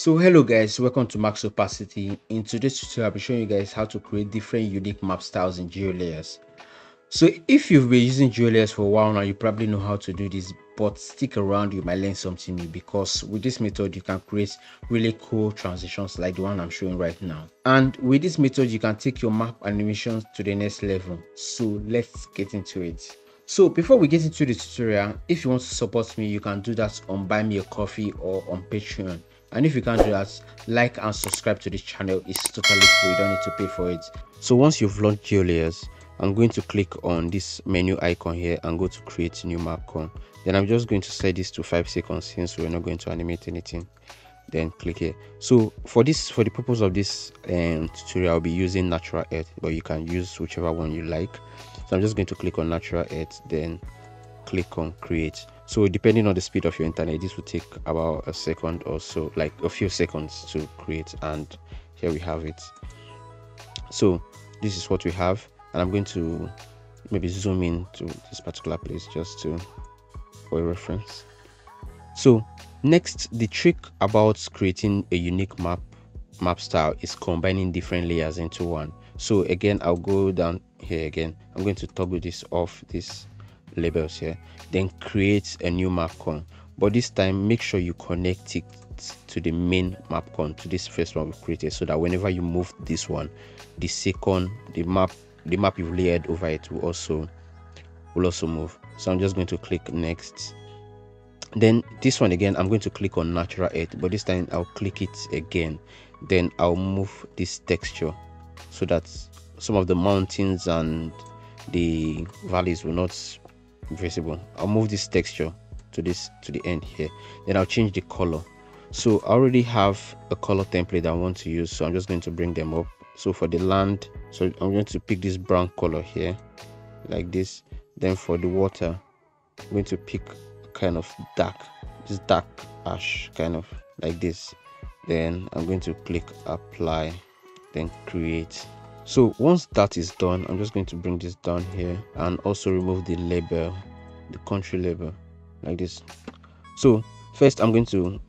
So hello guys, welcome to Max Opacity. In today's tutorial I'll be showing you guys how to create different unique map styles in GeoLayers. So if you've been using GeoLayers for a while now, you probably know how to do this, but stick around, you might learn something new, because with this method you can create really cool transitions like the one I'm showing right now. And with this method you can take your map animations to the next level. So let's get into it. So before we get into the tutorial, if you want to support me, you can do that on Buy Me a Coffee or on Patreon. And if you can't do that, like and subscribe to this channel. It's totally free, you don't need to pay for it. So once you've launched GeoLayers, I'm going to click on this menu icon here and go to create new mapcon. Then I'm just going to set this to 5 seconds since we're not going to animate anything. Then click here. So for the purpose of this tutorial, I'll be using Natural Earth, but you can use whichever one you like. So I'm just going to click on Natural Earth, then click on create. So depending on the speed of your internet, this will take about a second or so, like a few seconds to create. And here we have it. So this is what we have, and I'm going to maybe zoom in to this particular place just to for a reference. So next, the trick about creating a unique map style is combining different layers into one. So again, I'll go down here again. I'm going to toggle this off, this labels here, then create a new mapcon, but this time make sure you connect it to the main mapcon, to this first one we've created, so that whenever you move this one, the second, the map you've layered over it will also move. So I'm just going to click next. Then this one again, I'm going to click on Natural Earth, but this time I'll click it again. Then I'll move this texture so that some of the mountains and the valleys will not visible. I'll move this texture to the end here. Then I'll change the color. So I already have a color template that I want to use, so I'm just going to bring them up. So for the land, so I'm going to pick this brown color here like this. Then for the water, I'm going to pick kind of dark, this dark ash kind of like this. Then I'm going to click apply, then create. So once that is done, I'm just going to bring this down here and also remove the label, the country label, like this. So first I'm going to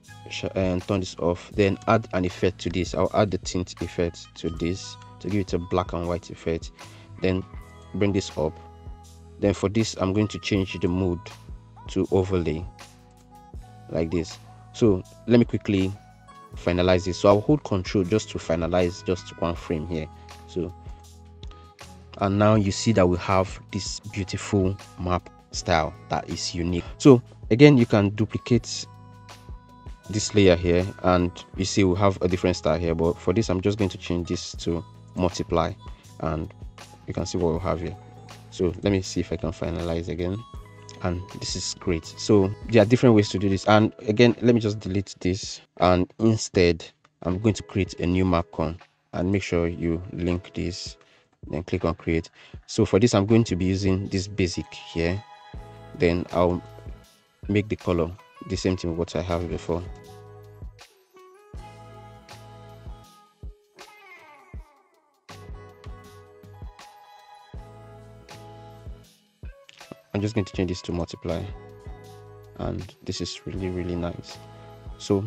turn this off, then add an effect to this. I'll add the tint effect to this to give it a black and white effect. Then bring this up. Then for this, I'm going to change the mode to overlay, like this. So let me quickly finalize this. So I'll hold Control just to finalize just one frame here. So, and now you see that we have this beautiful map style that is unique. So again, you can duplicate this layer here, and you see we have a different style here, but for this I'm just going to change this to multiply, and you can see what we have here. So let me see if I can finalize again, and this is great. So there are different ways to do this. And again, let me just delete this, and instead I'm going to create a new mapcon. And make sure you link this, then click on create. So for this, I'm going to be using this basic here. Then I'll make the color the same thing what I have before. I'm just going to change this to multiply, and this is really nice. So